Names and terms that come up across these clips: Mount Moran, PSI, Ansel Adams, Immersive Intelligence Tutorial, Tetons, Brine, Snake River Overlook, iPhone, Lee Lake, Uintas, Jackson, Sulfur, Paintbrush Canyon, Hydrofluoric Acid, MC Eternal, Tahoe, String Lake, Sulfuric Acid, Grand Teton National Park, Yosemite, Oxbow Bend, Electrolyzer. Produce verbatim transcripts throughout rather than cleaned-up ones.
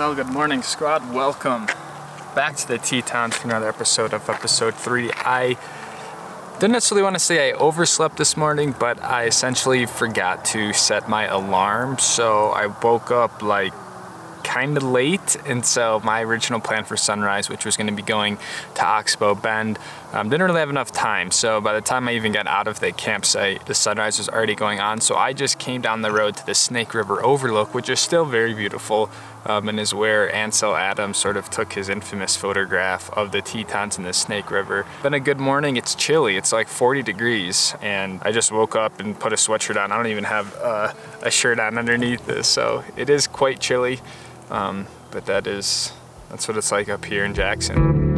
Well, good morning, squad. Welcome back to the Tetons for another episode of episode three. I didn't necessarily want to say I overslept this morning, but I essentially forgot to set my alarm, so I woke up like kind of late, and so my original plan for sunrise, which was going to be going to Oxbow Bend, um, didn't really have enough time. So by the time I even got out of the campsite, the sunrise was already going on. So I just came down the road to the Snake River Overlook, which is still very beautiful, um, and is where Ansel Adams sort of took his infamous photograph of the Tetons and the Snake River. Been a good morning. It's chilly. It's like forty degrees, and I just woke up and put a sweatshirt on. I don't even have uh, a shirt on underneath this, so it is quite chilly. Um, but that is, that's what it's like up here in Jackson.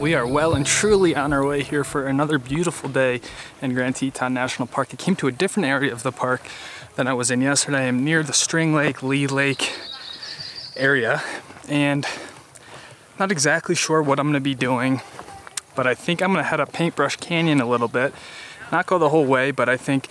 We are well and truly on our way here for another beautiful day in Grand Teton National Park. I came to a different area of the park than I was in yesterday. I'm near the String Lake, Lee Lake area, and not exactly sure what I'm going to be doing, but I think I'm going to head up Paintbrush Canyon a little bit. Not go the whole way, but I think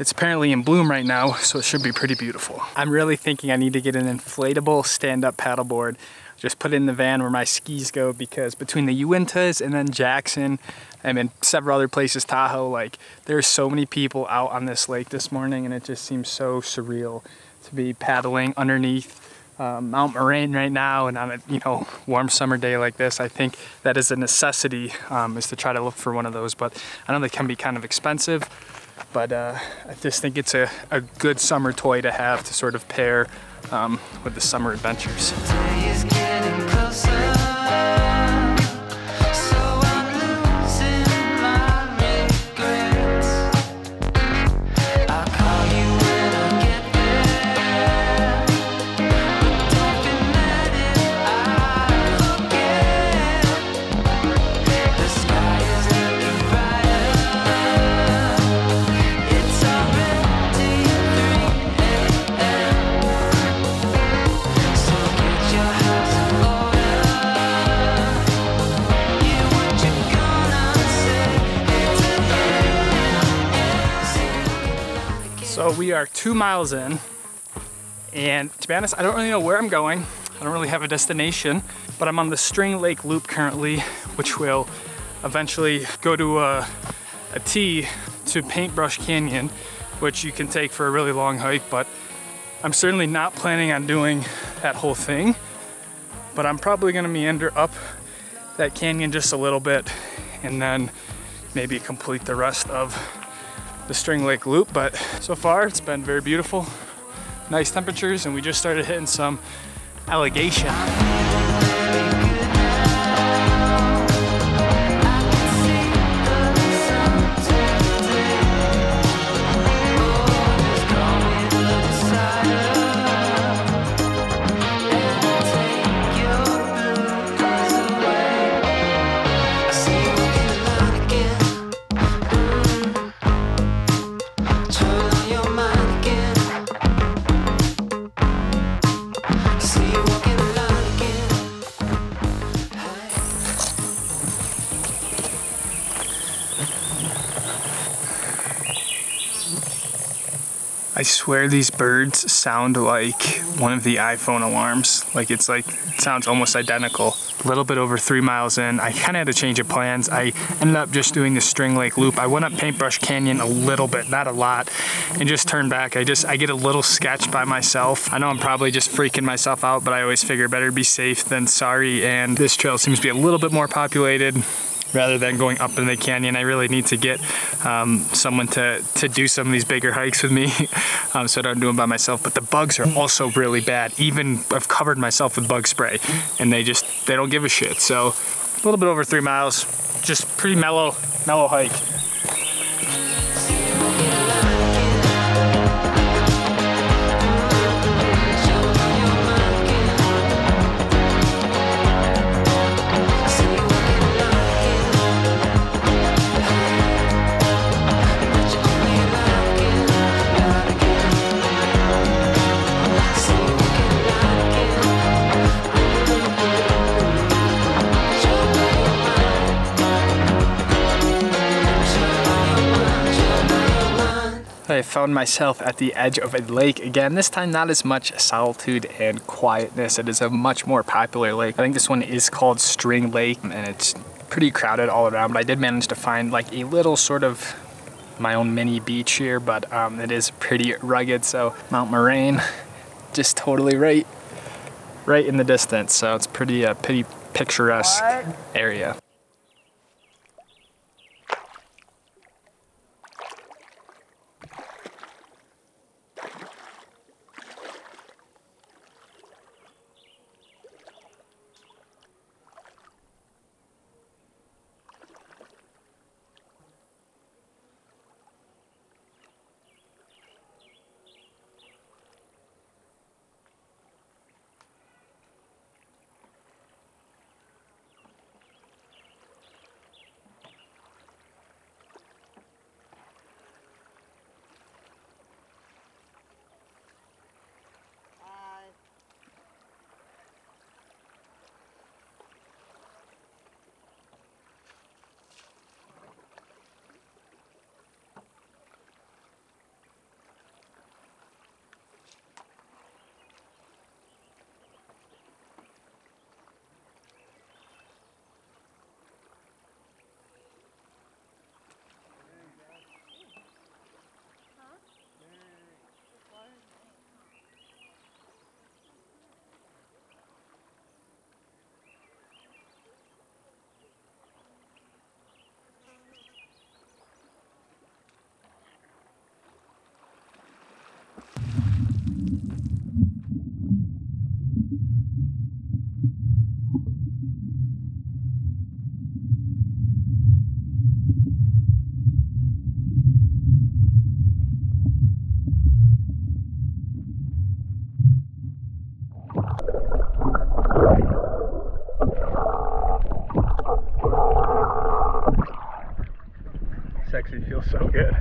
it's apparently in bloom right now, so it should be pretty beautiful. I'm really thinking I need to get an inflatable stand-up paddleboard. Just put it in the van where my skis go, because between the Uintas and then Jackson and then several other places, Tahoe, like there's so many people out on this lake this morning, and it just seems so surreal to be paddling underneath um, Mount Moran right now, and on a you know warm summer day like this. I think that is a necessity, um, is to try to look for one of those, but I know they can be kind of expensive, but uh, I just think it's a, a good summer toy to have to sort of pair um, with the summer adventures. So we are two miles in, and to be honest, I don't really know where I'm going. I don't really have a destination, but I'm on the String Lake Loop currently, which will eventually go to a, a T to Paintbrush Canyon, which you can take for a really long hike, but I'm certainly not planning on doing that whole thing, but I'm probably gonna meander up that canyon just a little bit and then maybe complete the rest of the String Lake Loop. But so far it's been very beautiful, nice temperatures, and we just started hitting some allegation. I swear these birds sound like one of the iPhone alarms. Like it's like, it sounds almost identical. a little bit over three miles in, I kind of had a change of plans. I ended up just doing the String Lake loop. I went up Paintbrush Canyon a little bit, not a lot, and just turned back. I just, I get a little sketched by myself. I know I'm probably just freaking myself out, but I always figure better be safe than sorry, and this trail seems to be a little bit more populated rather than going up in the canyon. I really need to get um, someone to, to do some of these bigger hikes with me um, so that I don't do them by myself. But the bugs are also really bad. Even I've covered myself with bug spray and they just, they don't give a shit. So a little bit over three miles, just pretty mellow, mellow hike. I found myself at the edge of a lake again. This time, not as much solitude and quietness. It is a much more popular lake. I think this one is called String Lake, and it's pretty crowded all around, but I did manage to find like a little sort of my own mini beach here, but um, it is pretty rugged. So Mount Moran, just totally right, right in the distance. So it's pretty, uh, pretty picturesque area. Actually feels so good.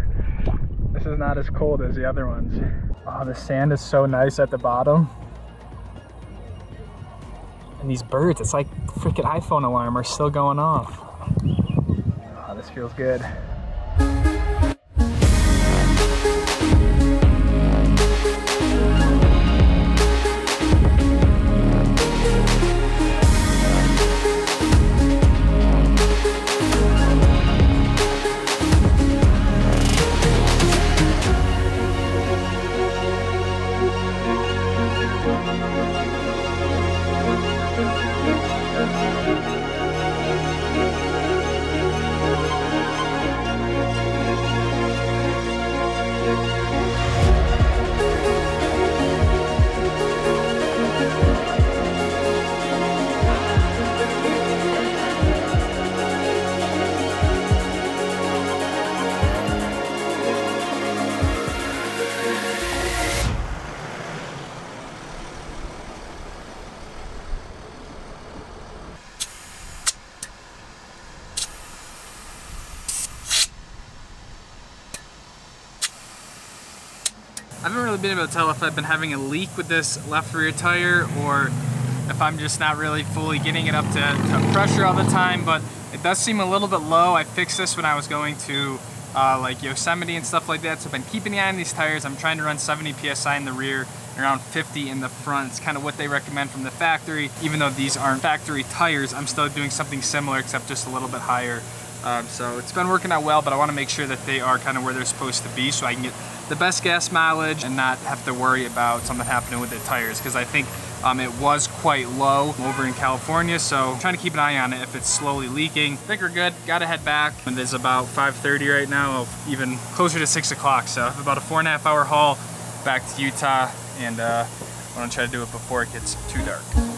This is not as cold as the other ones. Oh, the sand is so nice at the bottom. And these birds, it's like the freaking iPhone alarm are still going off. Oh, this feels good. I haven't really been able to tell if I've been having a leak with this left rear tire or if I'm just not really fully getting it up to, to pressure all the time, but it does seem a little bit low. I fixed this when I was going to uh, like Yosemite and stuff like that, so I've been keeping an eye on these tires. I'm trying to run seventy P S I in the rear around fifty in the front. It's kind of what they recommend from the factory. Even though these aren't factory tires, I'm still doing something similar except just a little bit higher. Um, so it's been working out well, but I want to make sure that they are kind of where they're supposed to be so I can get the best gas mileage and not have to worry about something happening with the tires, because I think um, it was quite low over in California, so I'm trying to keep an eye on it if it's slowly leaking. I think we're good. Gotta head back. It is about five thirty right now, even closer to six o'clock, so I have about a four and a half hour haul back to Utah, and uh, I'm gonna try to do it before it gets too dark.